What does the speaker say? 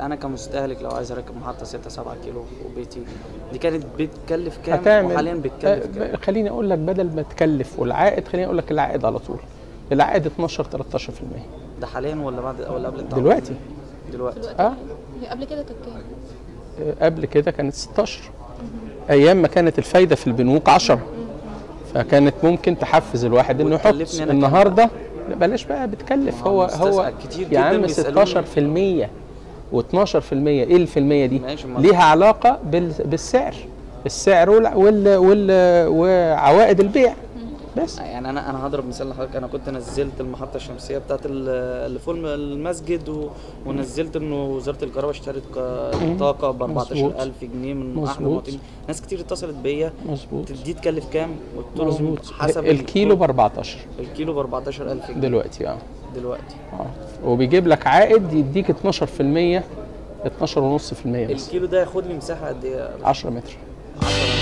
انا كمستهلك لو عايز اركب محطه 6 7 كيلو وبيتي دي كانت بتكلف كام وحاليا بتكلف كام؟ خليني اقول لك بدل ما تكلف والعائد خليني اقول لك العائد على طول. العائد 12-13%. ده حاليا ولا بعد ولا قبل التعريف؟ دلوقتي هي قبل كده كانت كام؟ قبل كده كانت 16. ايام ما كانت الفايده في البنوك 10. فكانت ممكن تحفز الواحد انه يحط. النهارده بلاش بقى بتكلف هو كتير يا عم 16% و12%. ايه الفيلميه دي؟ ليها علاقه بالسعر. السعر وعوائد البيع بس. يعني انا هضرب مثال لحضرتك. انا كنت نزلت المحطه الشمسيه بتاعت اللي فوق المسجد ونزلت انه وزاره الكهرباء اشترت طاقه ب 14000 جنيه من احد المواطنين. ناس كتير اتصلت بيا دي تكلف كام؟ قلت لهم حسب الكيلو ب 14. الكيلو ب 14000 جنيه دلوقتي. وبيجيب لك عائد يديك 12%، 12.5% بس. الكيلو ده ياخد لي مساحه قد ايه؟ 10 متر.